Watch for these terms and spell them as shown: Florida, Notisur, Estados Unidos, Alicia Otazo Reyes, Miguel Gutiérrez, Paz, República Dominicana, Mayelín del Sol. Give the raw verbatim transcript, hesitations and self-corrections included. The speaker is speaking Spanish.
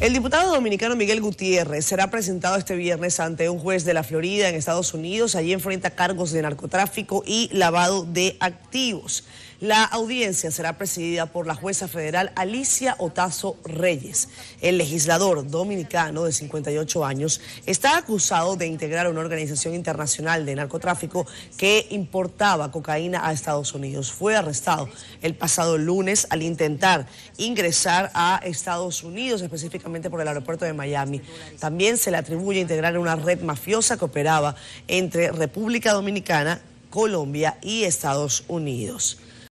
El diputado dominicano Miguel Gutiérrez será presentado este viernes ante un juez de la Florida en Estados Unidos. Allí enfrenta cargos de narcotráfico y lavado de activos. La audiencia será presidida por la jueza federal Alicia Otazo Reyes. El legislador dominicano de cincuenta y ocho años está acusado de integrar una organización internacional de narcotráfico que importaba cocaína a Estados Unidos. Fue arrestado el pasado lunes al intentar ingresar a Estados Unidos, específicamente por el aeropuerto de Miami. También se le atribuye integrar una red mafiosa que operaba entre República Dominicana, Colombia y Estados Unidos.